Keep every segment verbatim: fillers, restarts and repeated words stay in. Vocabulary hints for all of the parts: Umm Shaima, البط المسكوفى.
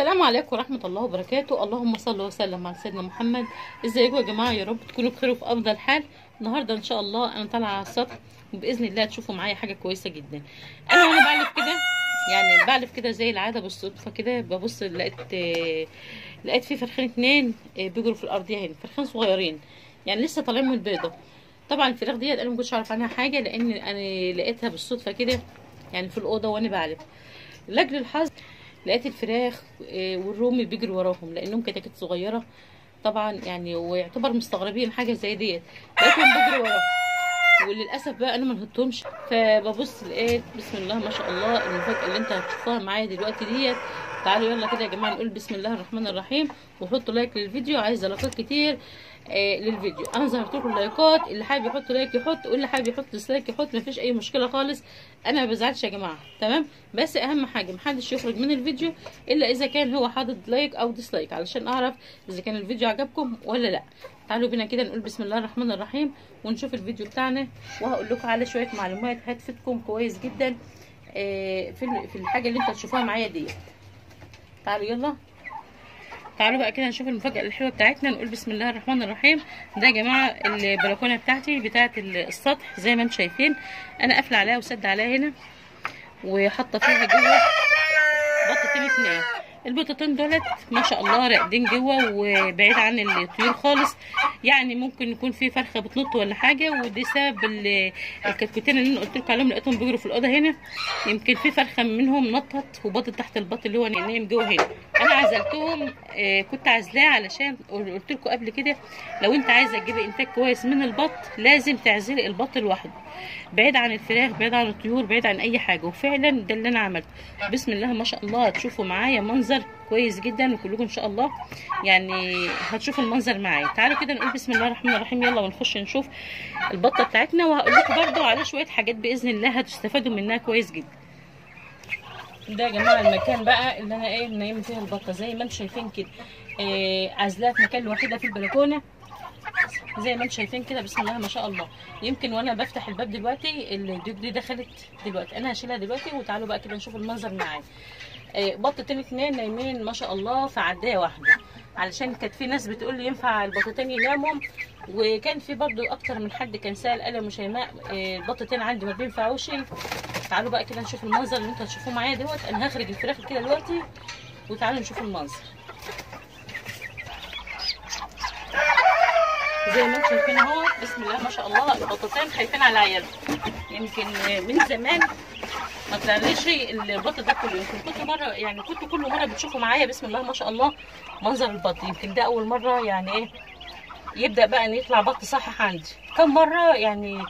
السلام عليكم ورحمه الله وبركاته. اللهم صل وسلم على سيدنا محمد. ازيكم يا جماعه؟ يا رب تكونوا بخير وفي افضل حال. النهارده ان شاء الله انا طالعه على السطح وباذن الله تشوفوا معايا حاجه كويسه جدا. انا وانا بعلف كده يعني بعلف كده زي العاده بالصدفه كده ببص لقيت لقيت في فرخين اتنين بيجروا في الارضيه هنا، فرخين صغيرين يعني لسه طالعين من البيضه. طبعا الفراخ ديت انا ما كنتش اعرف عنها حاجه لان انا لقيتها بالصدفه كده يعني في الاوضه وانا بعلف. لاجل الحظ لقيت الفراخ والرومي بيجري وراهم لانهم كتاكيت صغيره طبعا يعني، ويعتبر مستغربين حاجه زي ديت، لقيتهم بيجري وراهم وللاسف بقى انا ما نهضتهمش. فببص لقيت بسم الله ما شاء الله المفاجاه اللي انت هتشوفها معايا دلوقتي ديت. تعالوا يلا كده يا جماعه نقول بسم الله الرحمن الرحيم وحطوا لايك للفيديو، عايزه لايكات كتير للفيديو. انا ظهرت لكم اللايكات، اللي حابب يحط لايك يحط واللي حابب يحط ديسلايك يحط، مفيش اي مشكله خالص، انا ما بزعلش يا جماعه تمام. بس اهم حاجه محدش يخرج من الفيديو الا اذا كان هو حاطط لايك او ديسلايك علشان اعرف اذا كان الفيديو عجبكم ولا لا. تعالوا بينا كده نقول بسم الله الرحمن الرحيم ونشوف الفيديو بتاعنا، وهقول لكم على شويه معلومات هتفيدكم كويس جدا في في الحاجه اللي انتوا هتشوفوها معايا دي. تعالوا يلا تعالوا بقى كده نشوف المفاجأة الحلوة بتاعتنا. نقول بسم الله الرحمن الرحيم. ده يا جماعة البلكونة بتاعتي بتاعت السطح زي ما انتم شايفين، انا قافلة عليها وسد عليها هنا وحاطة فيها جوه بطتين اتنين. البطتين دولت ما شاء الله راقدين جوه وبعيد عن الطيور خالص، يعني ممكن يكون في فرخة بتنط ولا حاجة، ودي سبب الكتكوتين اللي انا قلت لكم عليهم لقيتهم بيجروا في الأوضة هنا. يمكن في فرخة منهم نطت وبطت تحت البط اللي هو نايم جوه هنا. أنا عزلتهم آه كنت عازلاه علشان قلت لكم قبل كده لو أنت عايزة تجيبي إنتاج كويس من البط لازم تعزلي البط لوحده بعيد عن الفراخ بعيد عن الطيور بعيد عن أي حاجة، وفعلا ده اللي أنا عملته. بسم الله ما شاء الله هتشوفوا معايا منظر كويس جدا وكلكم ان شاء الله يعني هتشوفوا المنظر معايا. تعالوا كده نقول بسم الله الرحمن الرحيم يلا ونخش نشوف البطه بتاعتنا، وهقول لكم برده على شويه حاجات باذن الله هتستفادوا منها كويس جدا. ده يا جماعه المكان بقى اللي انا ايه نايمه فيه البطه زي ما انتم شايفين كده، إيه عازلاه في مكان لوحدها في البلكونه زي ما انتم شايفين كده بسم الله ما شاء الله. يمكن وانا بفتح الباب دلوقتي الديوك دي دخلت دلوقتي، انا هشيلها دلوقتي وتعالوا بقى كده نشوف المنظر معايا. بطتين اتنين نايمين ما شاء الله في عدايه واحده، علشان كانت في ناس بتقول لي ينفع البطتين يناموا، وكان في برده اكتر من حد كان سال قال يا ام شيماء البطتين عندي ما بينفعوش. تعالوا بقى كده نشوف المنظر اللي انتوا هتشوفوه معايا دوت. انا هخرج الفراخ كده دلوقتي وتعالوا نشوف المنظر زي ما انتم شايفين اهو بسم الله ما شاء الله. البطتين خايفين على عيالهم، يمكن من زمان ما تعملش البط ده كله، يمكن كنت مره يعني كنت كل مره بتشوفوا معايا بسم الله ما شاء الله منظر البط، يمكن ده اول مره يعني ايه يبدا بقى ان يطلع بط صحيح عندي. كم مره يعني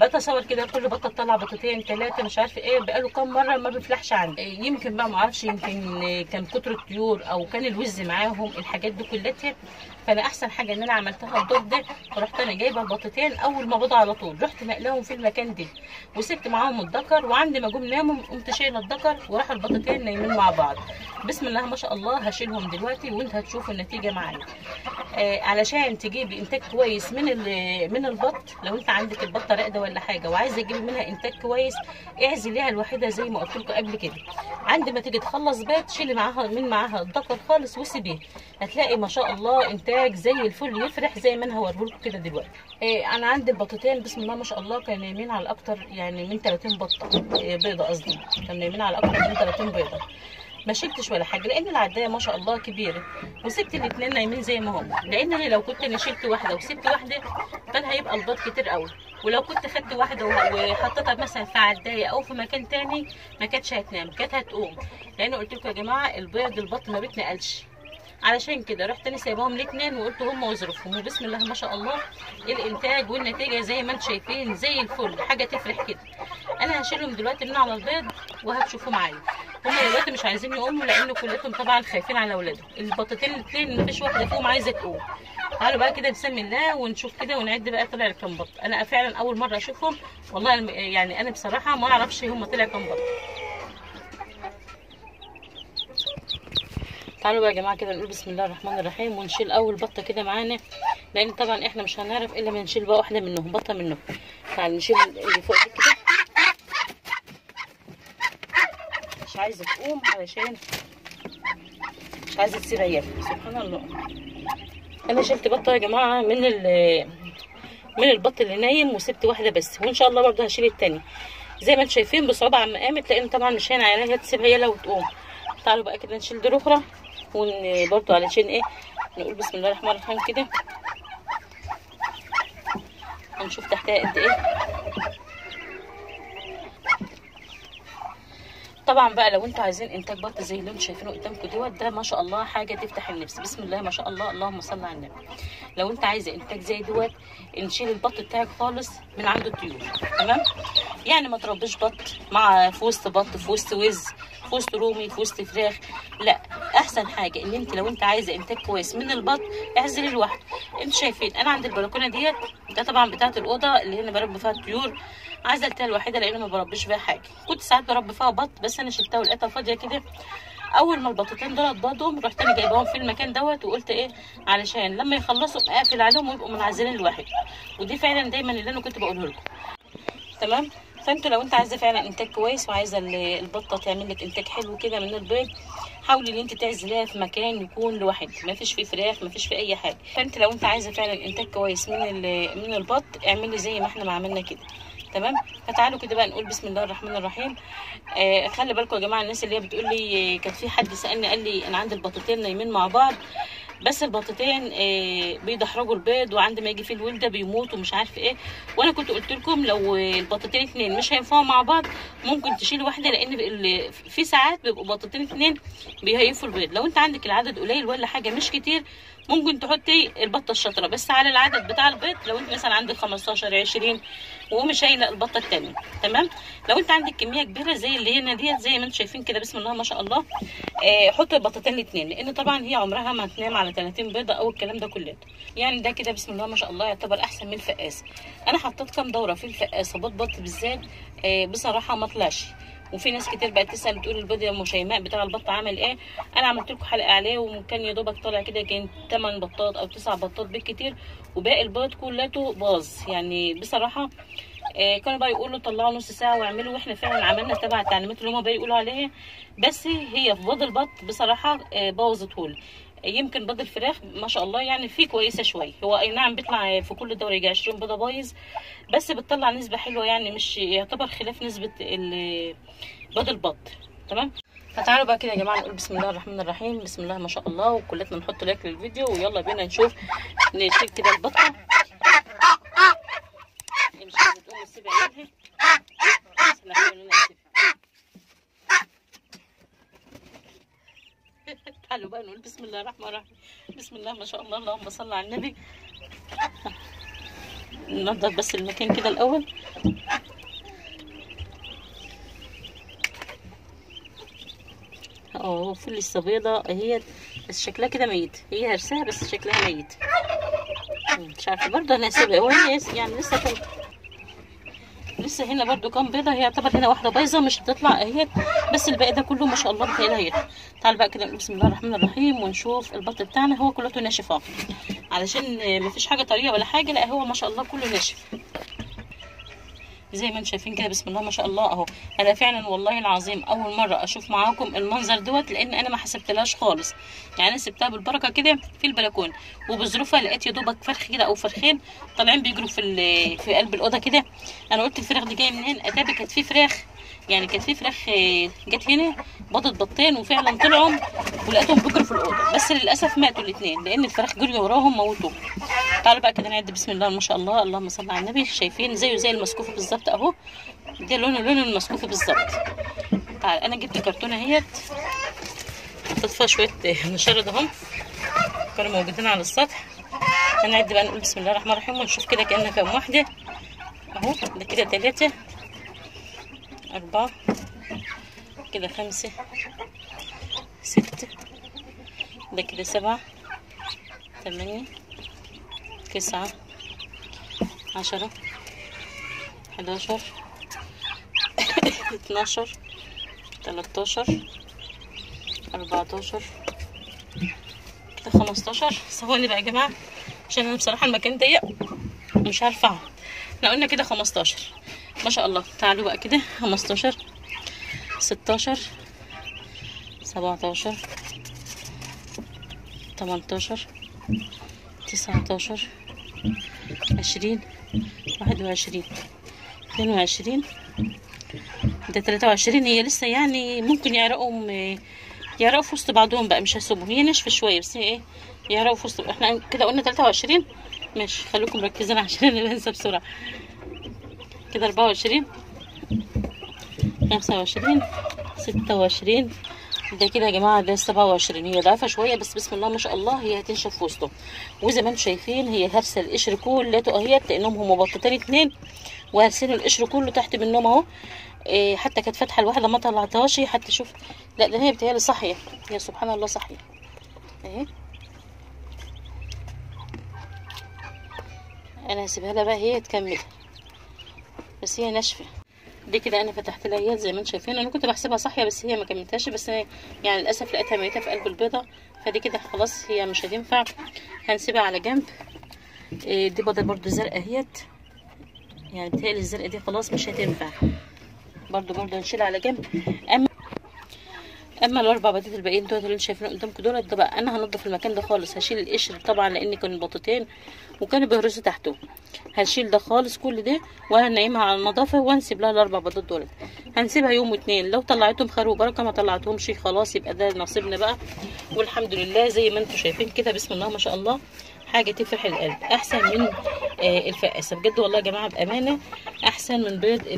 بتصور كده كل بطه تطلع بطتين ثلاثه مش عارفه ايه، بقاله كم مره ما بيفلحش عندي. يمكن بقى ما اعرفش يمكن كان كتر الطيور او كان الوز معاهم الحاجات دي كلها. فانا احسن حاجه ان انا عملتها بضد، رحت انا جايبه البطتين اول ما بضوا على طول رحت نقلاهم في المكان ده وسبت معاهم الدكر، وعند ما جم ناموا قمت شايله الدكر وراحوا البطتين نايمين مع بعض بسم الله ما شاء الله. هشيلهم دلوقتي وانتوا هتشوفوا النتيجه معايا. آه علشان تجيبي انتاج كويس من من البط، لو انت عندك البطه راقده ولا حاجه وعايزه تجيبي منها انتاج كويس اعزليها لوحدها زي ما قلت لكم قبل كده. عند ما تيجي تخلص بات شيلي معاها من معاها الدكر خالص وسيبيه، هتلاقي ما شاء الله انتاج زي الفل يفرح زي ما انا هوريهولكم كده دلوقتي. إيه انا عندي البطتين بسم الله ما شاء الله كانوا نايمين على اكتر يعني من ثلاثين بطه إيه بيضه، قصدي كانوا نايمين على اكتر من ثلاثين بيضه. ما شلتش ولا حاجه لان العدايه ما شاء الله كبيره، وسبت الاثنين نايمين زي ما هم، لان انا لو كنت انا شلت واحده وسبت واحده كان هيبقى البط كتير قوي، ولو كنت خدت واحده وحطيتها مثلا في عدايه او في مكان تاني ما كانتش هتنام كانت هتقوم، لان قلت لكم يا جماعه البيض البط ما بيتنقلش. علشان كده رحت انا سايباهم الاثنين وقلت هم وظروفهم، وبسم الله ما شاء الله الانتاج والنتيجه زي ما انتم شايفين زي الفل حاجه تفرح كده. انا هشيلهم دلوقتي من على البيض وهتشوفوا معايا. هم دلوقتي مش عايزين يقوموا لان كلهم طبعا خايفين على اولادهم، البطتين الاثنين مفيش واحده فيهم عايزه تقوم. تعالوا بقى كده بسم الله ونشوف كده ونعد بقى طلع كام بط. انا فعلا اول مره اشوفهم والله يعني انا بصراحه ما اعرفش هم طلع كام بط. تعالوا بقى يا جماعه كده نقول بسم الله الرحمن الرحيم ونشيل اول بطه كده معانا، لان طبعا احنا مش هنعرف الا ما نشيل بقى واحده منهم بطه منهم. تعالوا نشيل اللي فوق دي كده مش عايزه تقوم علشان مش عايزه تسيب عيالها. سبحان الله. انا شلت بطه يا جماعه من من البط اللي نايم وسبت واحده بس، وان شاء الله برضه هشيل التاني. زي ما انتم شايفين بصعوبه عم قامت، لان طبعا مش هين عيالها تسيب عيالها وتقوم. تعالوا بقى كده نشيل دي اخرى، وبرضه علشان ايه نقول بسم الله الرحمن الرحيم كده، هنشوف تحتها قد ايه. طبعا بقى لو انتوا عايزين انتاج بط زي اللي انتوا شايفينه قدامكم دوت، ده ما شاء الله حاجه تفتح النفس، بسم الله ما شاء الله، اللهم صل على النبي. لو انت عايزه انتاج زي دوت، نشيل البط بتاعك خالص من عند الطيور، تمام؟ يعني ما تربيش بط مع في وسط بط، في وسط وز، في وسط رومي، في وسط فراخ، لا، احسن حاجه ان انت لو انت عايزه انتاج كويس من البط اعزلي لوحده. انتوا شايفين انا عند البلكونه ديت، ده طبعا بتاعه الاوضه اللي هنا بربي فيها الطيور، عزلتها الوحيده لان ما بربيش فيها حاجه. كنت ساعات بربي فيها بط، بس انا شلتها ولقيتها فاضيه كده. اول ما البطتين دولت باضوا رحت انا جايباهم في المكان دوت، وقلت ايه علشان لما يخلصوا اقفل عليهم ويبقوا منعزلين لوحدهم، ودي فعلا دايما اللي انا كنت بقوله لكم، تمام؟ فانتوا لو انت عايزه فعلا انتاج كويس وعايزه البطه تعمل لك انتاج حلو كده من البيض، حاولي ان انت تعزليها في مكان يكون لوحدها، ما فيش فيه فراخ، ما فيش فيه اي حاجه. فانت لو انت عايزه فعلا انتاج كويس من من البط، اعملي زي ما احنا ما عملنا كده، تمام؟ فتعالوا كده بقى نقول بسم الله الرحمن الرحيم. آه خلي بالكم يا جماعه، الناس اللي هي بتقول لي، كان في حد سالني قال لي انا عندي البطتين نايمين مع بعض، بس البطتين آه بيدحرجوا البيض، وعند ما يجي فيه الولاده بيموت ومش عارف ايه. وانا كنت قلت لكم لو البطتين اتنين مش هينفعوا مع بعض، ممكن تشيل واحده، لان في ساعات بيبقوا بطتين اتنين بيهيفوا البيض. لو انت عندك العدد قليل ولا حاجه مش كتير، ممكن تحطي البطه الشاطره بس على العدد بتاع البيض. لو انت مثلا عندك خمستاشر عشرين وقومي شايله البطه الثانيه، تمام؟ لو انت عندك كميه كبيره زي اللي هنا ديت، زي ما انتم شايفين كده بسم الله ما شاء الله، آه حطي البطتين الاثنين، لان طبعا هي عمرها ما هتنام على تلاتين بيضه او الكلام ده كله. يعني ده كده بسم الله ما شاء الله يعتبر احسن من الفقاسه. انا حطيت كام دوره في الفقاسه بط بط بالذات، آه بصراحه ما طلعش. وفي ناس كتير بقت تسال بتقول البيض يا ام شيماء بتاع البط عمل ايه؟ انا عملت لكم حلقه عليه، وكان يا دوبك طالع كده، كان تمن بطات او تسع بطات بالكتير، وباقي البيض كلته باظ. يعني بصراحه آه كانوا بقى يقولوا طلعوا نص ساعه واعملوا، واحنا فعلا عملنا تبع التعليمات اللي هم بقى يقولوا عليها، بس هي في بيض البط بصراحه آه بوظته لي. يمكن بيض الفراخ ما شاء الله يعني فيه كويسه شويه، هو اي نعم بيطلع في كل دوره يجي عشرين بيضه بايظ، بس بتطلع نسبه حلوه، يعني مش يعتبر خلاف نسبه بيض البط، تمام؟ فتعالوا بقى كده يا جماعه نقول بسم الله الرحمن الرحيم، بسم الله ما شاء الله، وكلتنا نحط لايك للفيديو، ويلا بينا نشوف نشيل كده البطه. مش بتقوم نسيب عيالها، بس نحاول نسيبها. تعالوا بقى نقول بسم الله الرحمن الرحيم، بسم الله ما شاء الله، اللهم صل على النبي. ننضف بس المكان كده الاول. اه في لسه بيضه اهيت، بس شكلها كده ميت، هي هرسها بس شكلها ميت، مش عارفه برضه انا هسيبها، وهي يعني لسه كم لسه هنا برضو كام بيضه، هي يعتبر هنا واحده بايظه مش بتطلع اهيت، بس الباقي ده كله ما شاء الله بتهيألها هيطلع. تعال بقى كده نقول بسم الله الرحمن الرحيم ونشوف البط بتاعنا. هو كلته ناشف اهو، علشان مفيش حاجه طريه ولا حاجه، لا هو ما شاء الله كله ناشف زي ما انتم شايفين كده بسم الله ما شاء الله اهو. انا فعلا والله العظيم اول مره اشوف معاكم المنظر دوت، لان انا ما حسبتلهاش خالص، يعني انا سبتها بالبركه كده في البلكونه، وبظروفها لقيت يا دوبك فرخ كده او فرخين طالعين بيجروا في في قلب الاوضه كده. انا قلت الفراخ دي جايه منين؟ اتاري كانت في فراخ، يعني كانت في فراخ جت هنا بطت بطين، وفعلا طلعوا ولقيتهم بيجروا في الاوضه، بس للاسف ماتوا الاثنين لان الفراخ جري وراهم موتوهم. تعالوا بقى كده نعد بسم الله ما شاء الله، اللهم صل على النبي. شايفين زيه زي المسكوفه بالظبط اهو، ده لونه لون المسكوفه بالظبط. تعال انا جبت كرتونه اهيت، حطيت فيها شويه نشارد اهم كانوا موجودين على السطح. هنعد بقى نقول بسم الله الرحمن الرحيم ونشوف كده كأنها كام واحده اهو. ده كده ثلاثه، أربعة، كده خمسة، ستة، ده كده سبعة، تمانية، تسعة، عشرة، حداشر، اتناشر، تلاتاشر، أربعتاشر، كده خمستاشر. ثواني بقى يا جماعة عشان أنا بصراحة المكان ضيق مش عارفة أقعد. احنا قلنا كده خمستاشر ما شاء الله. تعالوا بقى كده خمستاشر، ستاشر، سبعتاشر، تمنتاشر، تسعتاشر، عشرين، واحد وعشرين، اتنين وعشرين، ده تلاتة وعشرين. هي لسه يعني ممكن يعرقوا يعرقوا في وسط بعضهم بقى، مش هسيبهم، هي ناشفة شوية بس ايه يعرقوا في وسط. احنا كده قلنا تلاتة وعشرين، ماشي خليكم مركزين عشان انا بنسى بسرعة. كده اربعة وعشرين، خمسة وعشرين، ستة وعشرين، ده كده يا جماعه ده سبعة وعشرين. هي ضعيفه شويه بس بسم الله ما شاء الله هي هتنشف في وسطهم. وزي ما انتم شايفين هي هرسه القشر كله اهيت، لانهم هم بطتين اتنين وهرسين القشر كله تحت منهم اهو. إيه حتى كانت فاتحه الواحده ما طلعتهاش حتى. شوف لا ده هي بتهيألي صاحيه، هي سبحان الله صاحيه اهي. انا هسيبها لها بقى هي تكمل، بس هي ناشفه. دي كده انا فتحت لها زي ما انتم شايفين، انا كنت بحسبها صاحيه بس هي ما كملتهاش، بس يعني للاسف لقيتها ميته في قلب البيضه، فدي كده خلاص هي مش هتنفع، هنسيبها على جنب. دي بيضه برده زرقاء اهيت، يعني بتهيألي الزرقاء دي خلاص مش هتنفع برده، برده هنشيلها على جنب. اما اما الاربع بيضات الباقيين دول اللي انتم شايفينهم قدامكم دول بقى انا هنضف المكان ده خالص، هشيل القشر طبعا لان كانوا بطتين وكانوا بيهرسوا تحته، هشيل ده خالص كل ده وهنعيمها على النظافه وهنسيب لها الاربع بيضات دول، هنسيبها يوم واتنين، لو طلعتهم خير وبركه، ما طلعتهمش خلاص يبقى ده نصيبنا بقى. والحمد لله زي ما انتم شايفين كده بسم الله ما شاء الله، حاجه تفرح القلب، احسن من آه الفقاسه بجد والله يا جماعه بامانه، احسن من بيض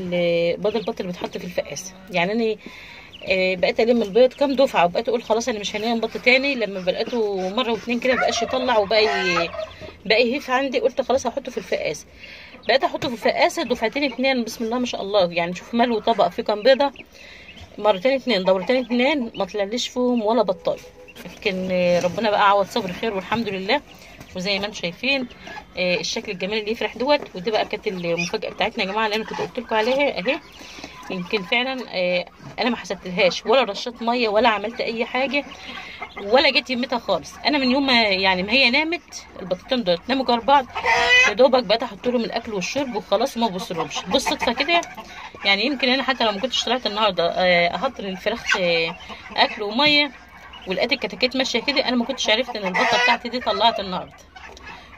بيض البط اللي بيتحط في الفقاسه. يعني انا بقيت الم البيض كام دفعه وبقيت اقول خلاص انا مش هنام بط تاني، لما بلقيته مره واتنين كده مبقاش يطلع وبقى ي... بقى يهيف عندي، قلت خلاص هحطه في الفقاسه، بقيت احطه في الفقاسه دفعتين اتنين بسم الله ما شاء الله. يعني شوف ملو طبق فيه كام بيضه، مرتين اتنين دورتين اتنين ما طلعليش فيهم ولا بطال، لكن ربنا بقى عوض صبر خير والحمد لله. وزي ما انتم شايفين الشكل الجميل اللي يفرح دوت، ودي بقى كانت المفاجاه بتاعتنا يا جماعه اللي انا كنت قلت لكم عليها اهي. يمكن فعلا انا ما حسبتلهاش ولا رشيت ميه ولا عملت اي حاجه ولا جيت يمتها خالص، انا من يوم ما يعني ما هي نامت البطتين دول ناموا جنب بعض يا دوبك بقيت احط لهم الاكل والشرب وخلاص وما ببصلهمش بالصدفه كده. يعني يمكن انا حتى لو ما كنتش طلعت النهارده احط للفراخ اكل وميه ولقيت الكتاكيت ماشيه كده، انا ما كنتش عرفت ان البطه بتاعتي دي طلعت النهارده.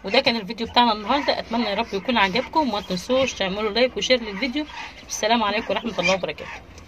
وده كان الفيديو بتاعنا النهارده، اتمنى يا رب يكون عجبكم، وما تنسوش تعملوا لايك وشير للفيديو. والسلام عليكم ورحمه الله وبركاته.